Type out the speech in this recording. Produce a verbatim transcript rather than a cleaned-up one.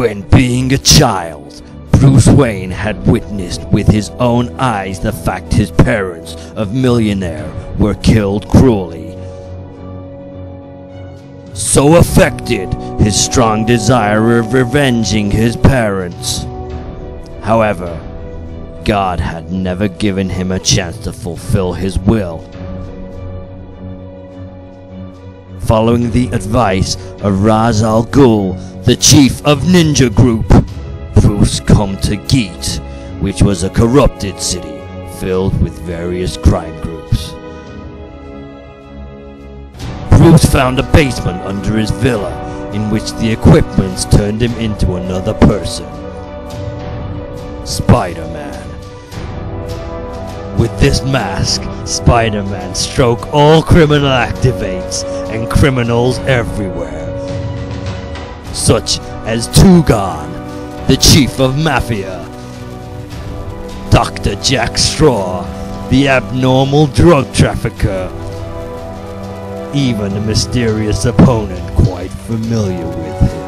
When being a child, Bruce Wayne had witnessed with his own eyes the fact his parents, a millionaire, were killed cruelly. So affected his strong desire of revenging his parents. However, God had never given him a chance to fulfill his will. Following the advice of Ra's al Ghul, the chief of ninja group, Bruce come to Geet, which was a corrupted city filled with various crime groups. Bruce found a basement under his villa in which the equipments turned him into another person, Spider-Man. With this mask, Spider-Man stroke all criminal activates and criminals everywhere, such as Tugon, the chief of Mafia, Doctor Jack Straw, the abnormal drug trafficker, even a mysterious opponent quite familiar with him.